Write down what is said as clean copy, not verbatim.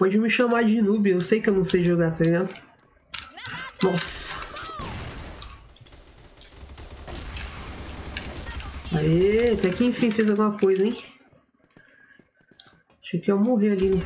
Pode me chamar de noob, eu sei que eu não sei jogar, tá ligado? Nossa! Aê, até que enfim fez alguma coisa, hein? Achei que ia morrer ali no